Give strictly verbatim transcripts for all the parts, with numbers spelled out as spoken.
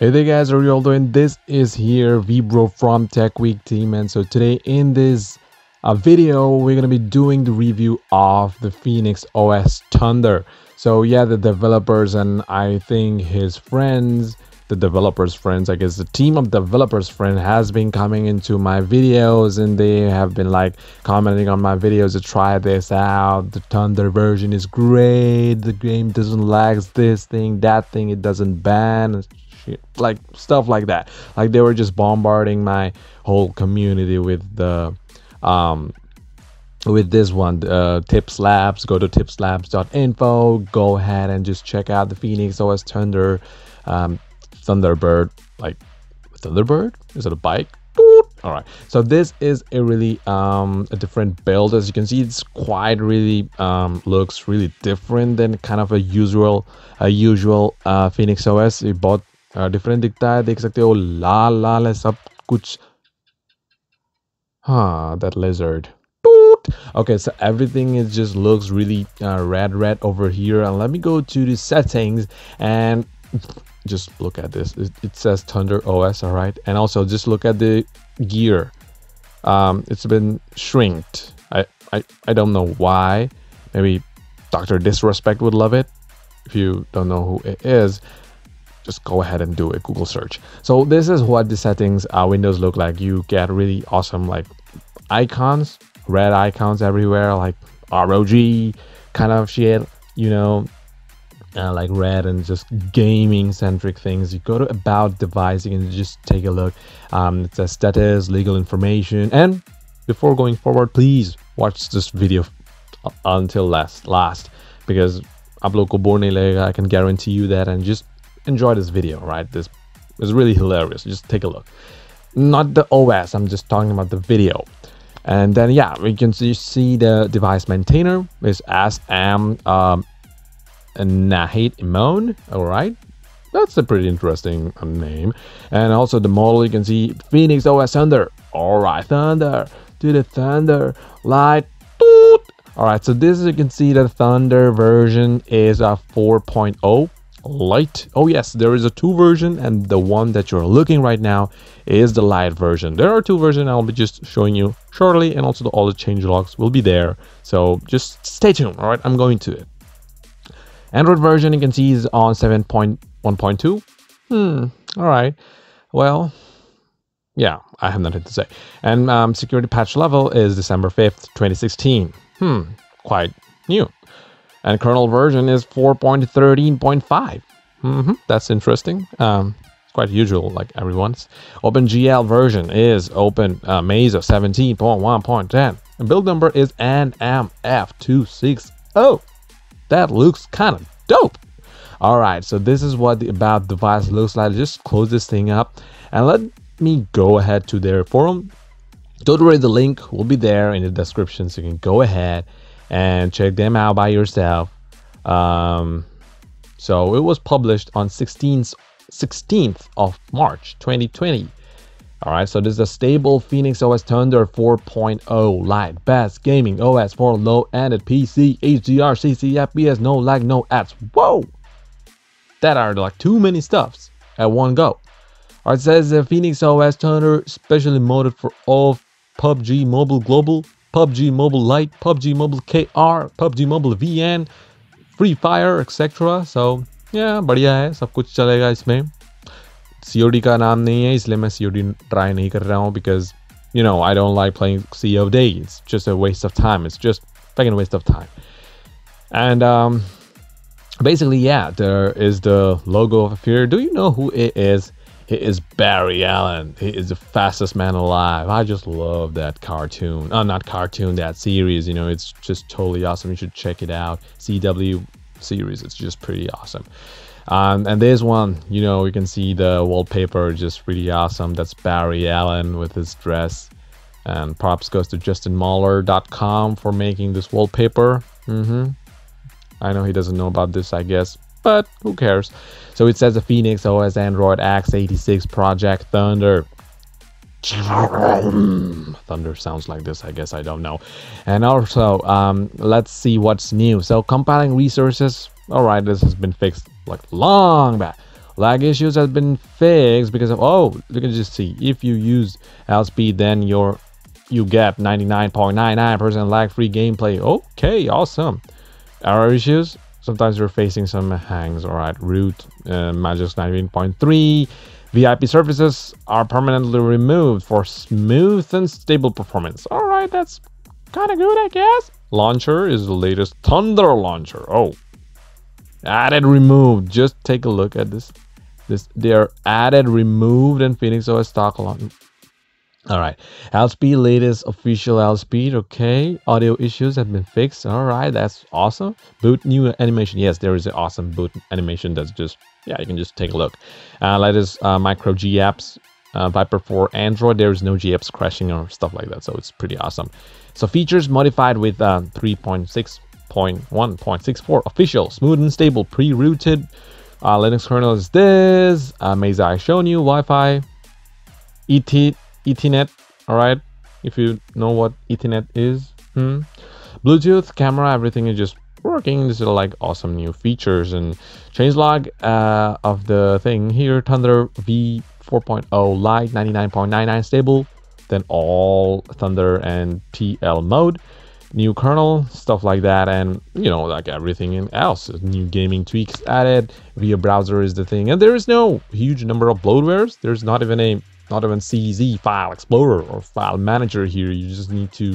Hey there guys, how are you all doing? This is here Vibro from Tech Week team, and so today in this uh, video we're going to be doing the review of the Phoenix O S Thunder. So yeah, the developers and I think his friends, the developers' friends, I guess the team of developers' friend has been coming into my videos and they have been like commenting on my videos to try this out. The Thunder version is great, the game doesn't lag, this thing, that thing, it doesn't ban. Like stuff like that. Like they were just bombarding my whole community with the um with this one, uh TipsLab. Go to tipslabs dot info, go ahead and just check out the Phoenix O S Thunder, um Thunderbird. Like Thunderbird, is it a bike? All right, so this is a really um a different build. As you can see, it's quite really um looks really different than kind of a usual a usual uh Phoenix O S. It bought different दिखता है, देख सकते हो लाल लाल है सब कुछ. हाँ, that lizard. Okay, so everything is just looks really uh, red red over here, and let me go to the settings and just look at this. It, it says Thunder O S, all right, and also just look at the gear. Um, it's been shrinked. I I I don't know why. Maybe Doctor Disrespect would love it. If you don't know who it is, just go ahead and do a Google search. So this is what the settings uh, windows look like. You get really awesome like icons, red icons everywhere, like R O G kind of shit, you know, uh, like red and just gaming centric things. You go to about device, you can just take a look. Um, it says status, legal information. And before going forward, please watch this video until last last because I can guarantee you that, and just enjoy this video, right? This is really hilarious. Just take a look. Not the O S, I'm just talking about the video. And then yeah, we can see the device maintainer is S M um, Nahid Imoon. All right, that's a pretty interesting name. And also the model, you can see Phoenix O S Thunder. All right, Thunder, do the Thunder light. All right, so this is, you can see the Thunder version is a four point oh. Light. Oh yes, there is a two version, and the one that you're looking right now is the light version. There are two versions, I'll be just showing you shortly, and also the, all the change logs will be there, so just stay tuned. All right, I'm going to it. Android version, you can see, is on seven point one point two. hmm all right, well yeah, I have nothing to say. And um, security patch level is December fifth twenty sixteen. Hmm quite new. And kernel version is four point thirteen point five. Mm-hmm, that's interesting. Um, quite usual, like everyone's. OpenGL version is Open uh, Mesa seventeen point one point ten. And build number is N M F two six zero. That looks kind of dope. All right, so this is what the about device looks like. Just close this thing up and let me go ahead to their forum. Don't worry, the link will be there in the description, so you can go ahead and check them out by yourself. Um, so it was published on sixteenth of March twenty twenty. All right, so this is a stable Phoenix O S Thunder four point oh light, best gaming O S for low-ended P C, H D R, sixty F P S, no lag, no ads. Whoa, that are like too many stuffs at one go. All right, it says the Phoenix O S Thunder specially modded for all P U B G Mobile Global, P U B G Mobile Lite, P U B G Mobile K R, P U B G Mobile V N, Free Fire, et cetera. So yeah, बढ़िया है, सब कुछ चलेगा इसमें. C O D का नाम नहीं है, इसलिए मैं C O D try नहीं कर रहा हूँ because you know I don't like playing C O D. It's just a waste of time. It's just fucking waste of time. And um, basically, yeah, there is the logo of Fear. Do you know who it is? He is Barry Allen. He is the fastest man alive. I just love that cartoon. Oh, not cartoon, that series. You know, it's just totally awesome. You should check it out. C W series. It's just pretty awesome. Um, and there's one, you know, you can see the wallpaper. Just really awesome. That's Barry Allen with his dress. And props goes to justin maller dot com for making this wallpaper. Mm-hmm. I know he doesn't know about this, I guess, but who cares. So it says the Phoenix O S Android x eighty-six project Thunder. Thunder sounds like this, I guess, I don't know. And also um let's see what's new. So compiling resources, all right, this has been fixed like long back Lag issues have been fixed because of, oh, you can just see, if you use L Speed, then your you get ninety-nine point nine nine percent lag-free gameplay. Okay, awesome. Error issues, sometimes you're facing some hangs. All right, root, uh, Magisk nineteen point three. V I P surfaces are permanently removed for smooth and stable performance. All right, that's kind of good, I guess. Launcher is the latest Thunder Launcher. Oh, added, removed. Just take a look at this. This they are added, removed, and Phoenix O S stock launch. All right, L Speed, latest official L Speed. Okay, audio issues have been fixed. All right, that's awesome. Boot new animation. Yes, there is an awesome boot animation. That's just, yeah, you can just take a look. Uh, latest uh, micro G apps. Uh, Viper for Android, there is no G apps crashing or stuff like that, so it's pretty awesome. So features modified with uh, three point six point one point six four official, smooth and stable, pre-rooted. Uh, Linux kernel is this. Uh, Mesa I shown you, Wi-Fi, E T, Ethernet. All right, if you know what Ethernet is, hmm. Bluetooth, camera, everything is just working. This is like awesome new features and changelog uh, of the thing here. Thunder V. four point oh light, ninety-nine point nine nine stable, then all Thunder and T L mode, new kernel, stuff like that, and you know, like everything else. New gaming tweaks added, via browser is the thing, and there is no huge number of bloatwares. There's not even a not even C Z file explorer or file manager here. You just need to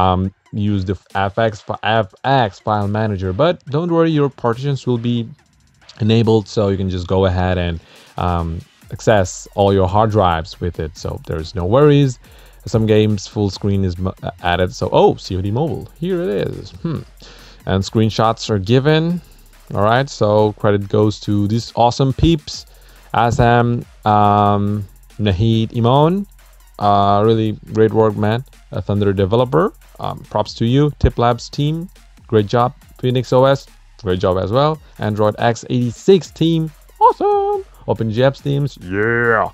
um, use the F X F X file manager, but don't worry, your partitions will be enabled, so you can just go ahead and um, access all your hard drives with it, so there's no worries. Some games full screen is added, so oh, C O D mobile, here it is. hmm. And screenshots are given. All right, so credit goes to these awesome peeps, Assam, um Nahid Imoon, uh really great work, man. A Thunder developer, um, props to you. TipsLab's team, great job. Phoenix O S, great job as well. Android x eighty-six team, awesome. OpenGPS teams, yeah.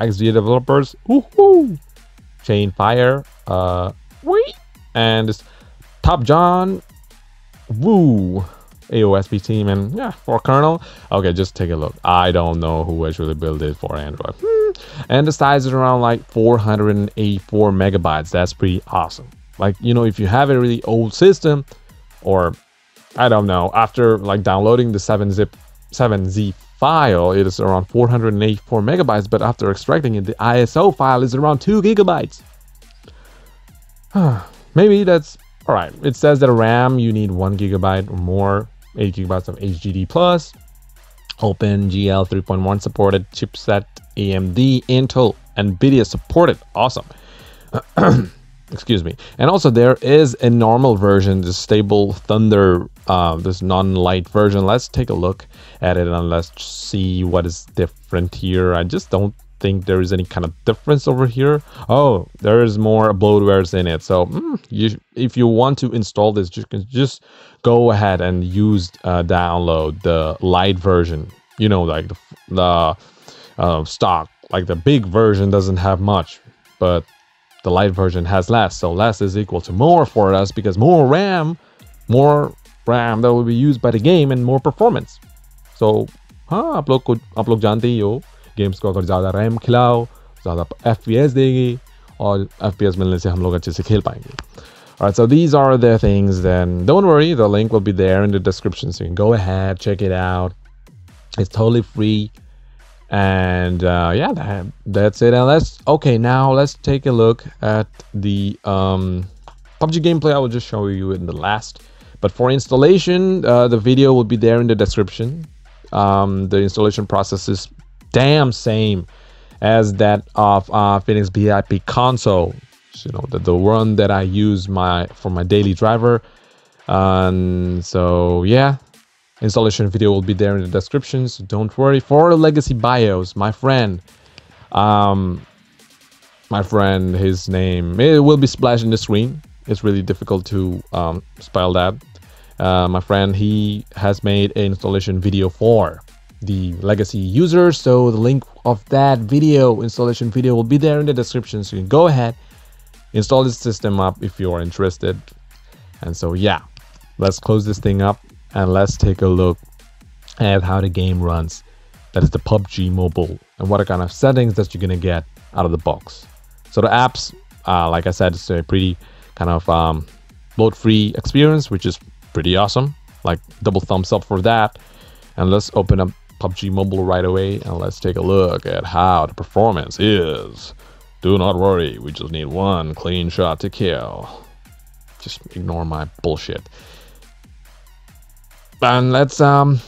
X D A developers, woohoo. Chainfire, uh, wee. And this Top John, woo. A O S P team, and yeah, for kernel. Okay, just take a look. I don't know who actually built it for Android. Hmm. And the size is around like four hundred eighty-four megabytes. That's pretty awesome. Like, you know, if you have a really old system, or I don't know, after like downloading the seven zip seven Z file, it is around four hundred eighty-four megabytes, but after extracting it, the I S O file is around two gigabytes. Maybe that's all right. It says that RAM, you need one gigabyte or more, eight gigabytes of H G D plus, OpenGL three point one supported, chipset A M D, Intel, NVIDIA supported. Awesome. Excuse me. And also there is a normal version, the stable Thunder, uh, this non-light version. Let's take a look at it and let's see what is different here. I just don't think there is any kind of difference over here. Oh, there is more bloatwares in it. So mm, you, if you want to install this, you can just go ahead and use uh, download the light version. You know, like the, the uh, stock, like the big version doesn't have much, but the light version has less, so less is equal to more for us, because more RAM, more RAM that will be used by the game, and more performance. So, हाँ आप लोग को आप लोग जानते ही हो, games को अगर ज़्यादा RAM खिलाओ, ज़्यादा F P S देगी, और F P S मिलने से हम लोग अच्छे से खेल पाएंगे. Alright, so these are the things. Then don't worry, the link will be there in the description, so you can go ahead, check it out. It's totally free. And uh yeah, that, that's it. And let's okay now let's take a look at the um P U B G gameplay. I will just show you in the last, but for installation, uh the video will be there in the description. Um the installation process is damn same as that of uh Phoenix V I P console, so, you know, the, the one that I use my for my daily driver. And um, so yeah, installation video will be there in the description, so don't worry. For legacy BIOS, my friend, um, my friend, his name, it will be splashed in the screen. It's really difficult to um, spell that. Uh, my friend, he has made an installation video for the legacy user, so the link of that video, installation video, will be there in the description, so you can go ahead, install this system up if you are interested. And so yeah, let's close this thing up. And let's take a look at how the game runs. that is the P U B G mobile, and what are kind of settings that you're gonna get out of the box. So the apps, uh, like I said, it's a pretty kind of um, load-free experience, which is pretty awesome. Like double thumbs up for that. And let's open up P U B G mobile right away and let's take a look at how the performance is. Do not worry, we just need one clean shot to kill. Just ignore my bullshit. And let's um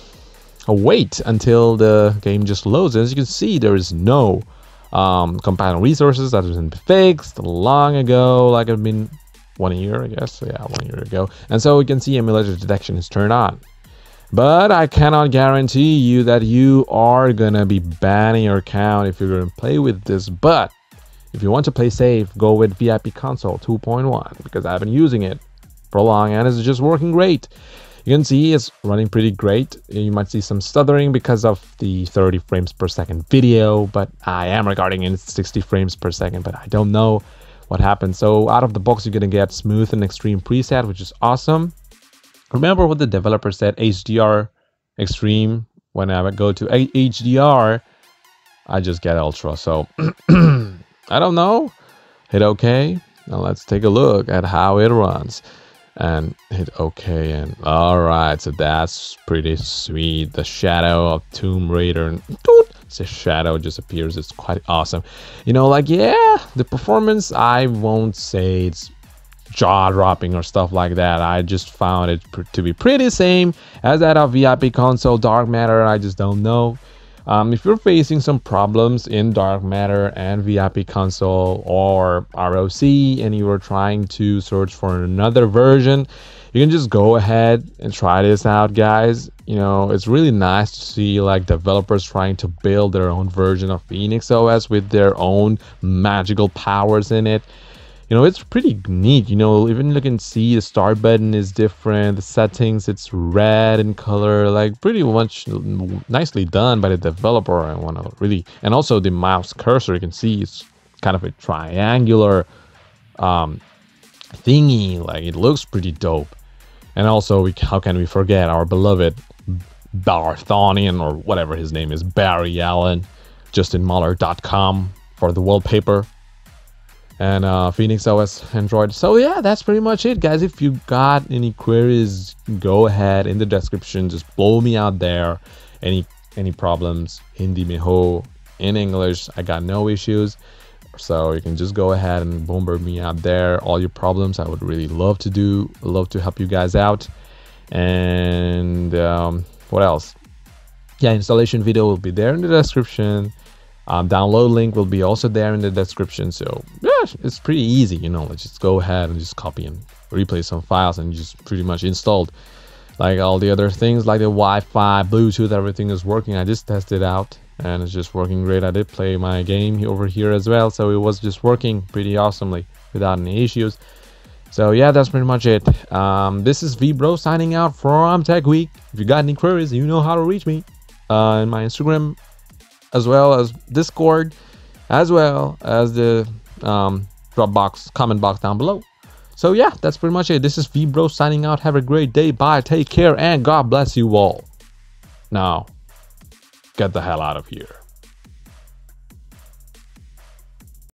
wait until the game just loads. As you can see, there is no um companion resources that has been fixed long ago, like I've been one year, I guess. Yeah, one year ago. And so we can see emulator detection is turned on. But I cannot guarantee you that you are gonna be banning your account if you're gonna play with this. But if you want to play safe, go with V I P Console two point one, because I've been using it for long and it's just working great. You can see it's running pretty great. You might see some stuttering because of the thirty frames per second video, but I am recording in sixty frames per second, but I don't know what happened. So out of the box, you're gonna get smooth and extreme preset, which is awesome. Remember what the developer said, H D R extreme. When I go to H D R, I just get ultra. So I don't know, hit okay. Now let's take a look at how it runs and hit okay. And all right, so that's pretty sweet. The shadow of Tomb Raider, and the shadow just appears. It's quite awesome. You know, like, yeah, the performance, I won't say it's jaw-dropping or stuff like that. I just found it pr to be pretty same as that of V I P Console. Dark Matter, I just don't know. Um, if you're facing some problems in Dark Matter and V I P Console or R O C, and you are trying to search for another version, you can just go ahead and try this out, guys. You know, it's really nice to see like developers trying to build their own version of Phoenix O S with their own magical powers in it. You know, it's pretty neat. You know, even you can see the start button is different, the settings, it's red in color, like pretty much nicely done by the developer. I want to really, and also the mouse cursor, you can see it's kind of a triangular um, thingy, like it looks pretty dope. And also, we, how can we forget our beloved Barthonian, or whatever his name is, Barry Allen, justin maller dot com for the wallpaper. And uh, Phoenix O S Android. So yeah, that's pretty much it, guys. If you got any queries, go ahead in the description, just blow me out there. Any any problems, Hindi mein ho, in English, I got no issues. So you can just go ahead and bombard me out there, all your problems. I would really love to do, love to help you guys out. And um, what else? Yeah, installation video will be there in the description. Um, download link will be also there in the description. So yeah, it's pretty easy, you know, let's just go ahead and just copy and replace some files and just pretty much installed. Like all the other things, like the Wi-Fi, Bluetooth, everything is working. I just tested it out and it's just working great. I did play my game over here as well, so it was just working pretty awesomely without any issues. So yeah, that's pretty much it. Um, this is Vibro signing out from Tech Week. If you got any queries, you know how to reach me uh, in my Instagram, as well as Discord, as well as the um, Dropbox comment box down below. So yeah, that's pretty much it. This is Vibro signing out. Have a great day. Bye. Take care and God bless you all. Now, get the hell out of here.